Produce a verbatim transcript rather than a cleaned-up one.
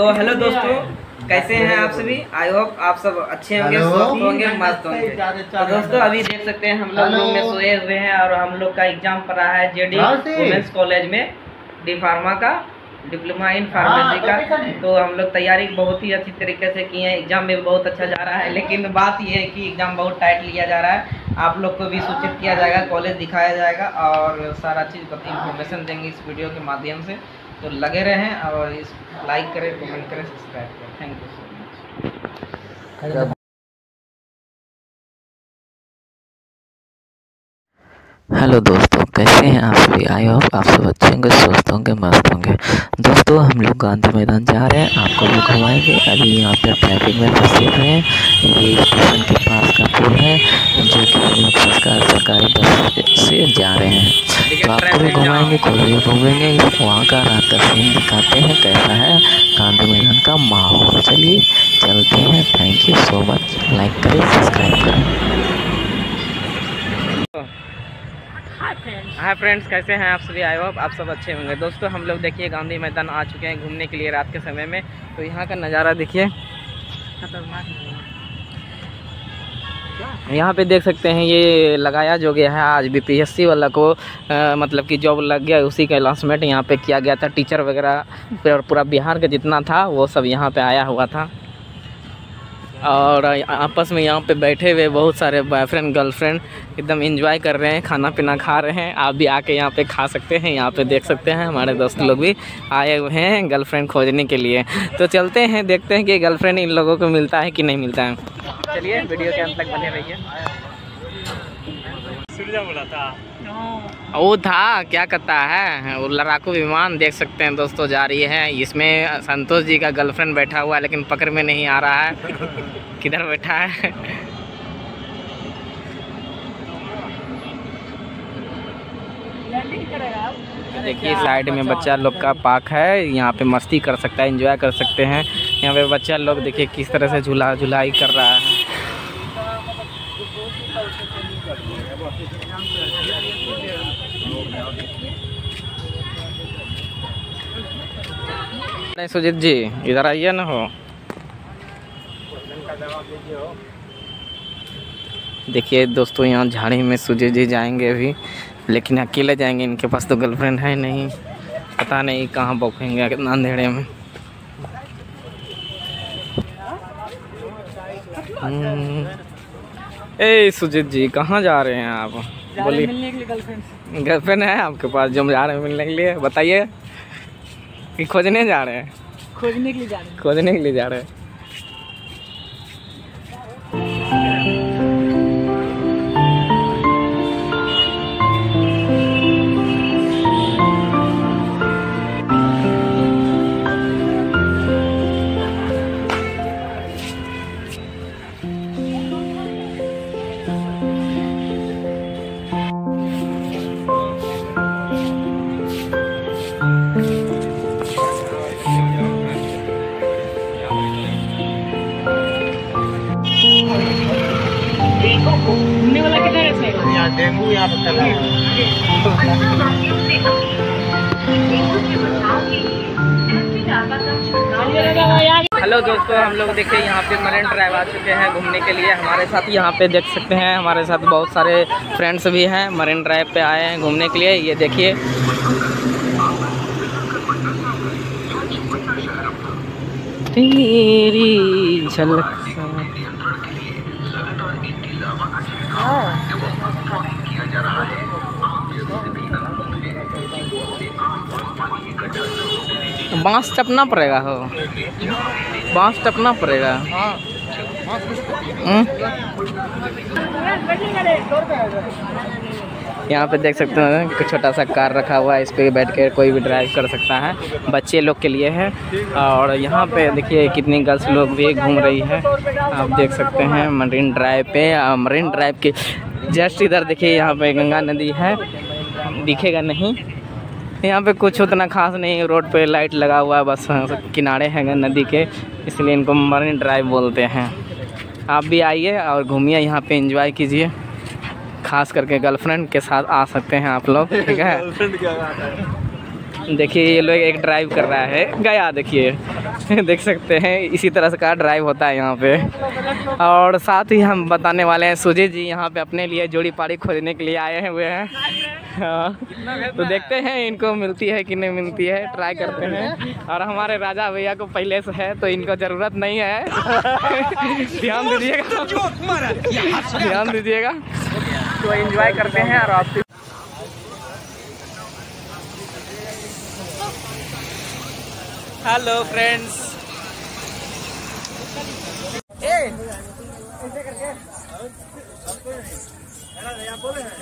तो हेलो दोस्तों, कैसे हैं आप सभी? आई होप आप सब अच्छे होंगे, स्वस्थ होंगे, मस्त होंगे। तो दोस्तों अभी देख सकते हैं हम लोग रूम में सोए हुए हैं और हम लोग का एग्जाम पड़ा है जेडी वुमेन्स कॉलेज में डी फार्मा का, डिप्लोमा इन फार्मेसी का। तो हम लोग तैयारी बहुत ही अच्छी तरीके से किए हैं, एग्जाम में बहुत अच्छा जा रहा है। लेकिन बात यह है कि एग्जाम बहुत टाइट लिया जा रहा है। आप लोग को भी सूचित किया जाएगा, कॉलेज दिखाया जाएगा और सारा चीज़ इन्फॉर्मेशन देंगे इस वीडियो के माध्यम से। तो लगे रहें और इस लाइक करें, कमेंट करें, सब्सक्राइब करें। Thank you so much. Hello दोस्तों, कैसे हैं आप सभी? आई होप आप सब अच्छे होंगे, स्वस्थ होंगे, मस्त होंगे। दोस्तों हम लोग गांधी मैदान जा रहे हैं, आपको भी घुमाएंगे। अभी यहाँ पर ट्रैफिक में फंसे हुए हैं। ये स्टेशन के पास का पुल है जो कि हम लोग सरकार सरकारी बस से जा रहे हैं। तो आपको भी घुमाएंगे, खुद भी घूमेंगे। वहाँ का रात का सीन दिखाते हैं कैसा है गांधी मैदान का माहौल। चलिए चलते हैं। Thank you so much. Like करें, सब्सक्राइब करें। हाय फ्रेंड्स, कैसे हैं आप सभी? आई होप आप सब अच्छे होंगे। दोस्तों हम लोग देखिए गांधी मैदान आ चुके हैं घूमने के लिए रात के समय में। तो यहाँ का नज़ारा देखिए, यहाँ पे देख सकते हैं ये लगाया जो गया है आज बीपीएससी वाला को, आ, मतलब कि जॉब लग गया उसी का अनाउंसमेंट यहाँ पे किया गया था। टीचर वगैरह पूरा बिहार का जितना था वो सब यहाँ पर आया हुआ था और आपस में यहाँ पे बैठे हुए बहुत सारे बॉयफ्रेंड गर्लफ्रेंड एकदम एंजॉय कर रहे हैं, खाना पीना खा रहे हैं। आप भी आके यहाँ पे खा सकते हैं। यहाँ पे देख सकते हैं हमारे दोस्त लोग भी आए हुए हैं गर्लफ्रेंड खोजने के लिए। तो चलते हैं, देखते हैं कि गर्लफ्रेंड इन लोगों को मिलता है कि नहीं मिलता है। चलिए वीडियो के अंत तक बने रहिए। वो था क्या कहता है वो लड़ाकू विमान, देख सकते हैं दोस्तों जा रही है। इसमें संतोष जी का गर्लफ्रेंड बैठा हुआ है लेकिन पकड़ में नहीं आ रहा है किधर बैठा है। देखिए साइड में बच्चा लोग का पार्क है, यहाँ पे मस्ती कर सकता है, एंजॉय कर सकते हैं। यहाँ पे बच्चा लोग देखिए किस तरह से झूला झुलाई कर रहा है। नहीं सुजीत जी इधर आइए ना, हो देखिए दोस्तों यहाँ झाड़ी में सुजीत जी जाएंगे अभी, लेकिन अकेले जाएंगे, इनके पास तो गर्लफ्रेंड है नहीं। पता नहीं कहाँ भौंकेंगे कितना अंधेरे में। ए सुजीत जी कहाँ जा रहे हैं आप? बोलिए, गर्लफ्रेंड गर्लफ्रेंड है आपके पास जो हम जा रहे हैं मिलने के लिए? बताइए कि खोजने जा रहे हैं। खोजने के लिए जा रहे हैं खोजने के लिए जा रहे हैं डेंगू यहाँ पर चला है। हेलो दोस्तों, हम लोग देखिए यहाँ पे मरीन ड्राइव आ चुके हैं घूमने के लिए। हमारे साथ यहाँ पे देख सकते हैं हमारे साथ बहुत सारे फ्रेंड्स भी हैं, मरीन ड्राइव पे आए हैं घूमने के लिए। ये देखिए तेरी झलक किया जा रहा है। बांस टपना पड़ेगा, हो बांस टपना पड़ेगा। यहाँ पे देख सकते हैं छोटा सा कार रखा हुआ है, इस पर बैठ कर कोई भी ड्राइव कर सकता है, बच्चे लोग के लिए है। और यहाँ पे देखिए कितनी गर्ल्स लोग भी घूम रही है। आप देख सकते हैं मरीन ड्राइव पे, मरीन ड्राइव के जस्ट इधर देखिए यहाँ पे गंगा नदी है, दिखेगा नहीं। यहाँ पे कुछ उतना खास नहीं, रोड पे लाइट लगा हुआ है, बस किनारे हैं नदी के, इसलिए इनको मरीन ड्राइव बोलते हैं। आप भी आइए और घूमिए, यहाँ पे एंजॉय कीजिए, खास करके गर्लफ्रेंड के साथ आ सकते हैं आप लोग, ठीक है। देखिए ये लोग एक ड्राइव कर रहा है गया, देखिए देख सकते हैं इसी तरह से कार ड्राइव होता है यहाँ पे। और साथ ही हम बताने वाले हैं सुजय जी यहाँ पे अपने लिए जोड़ी पाड़ी खोजने के लिए आए हुए हैं। हाँ तो देखते हैं इनको मिलती है कि नहीं मिलती है, ट्राई करते हैं। और हमारे राजा भैया को पहले से है तो इनको ज़रूरत नहीं है, ध्यान दीजिएगा ध्यान दीजिएगा तो एंजॉय करते हैं। और आप हेलो फ्रेंड्स, ए ऐसे करके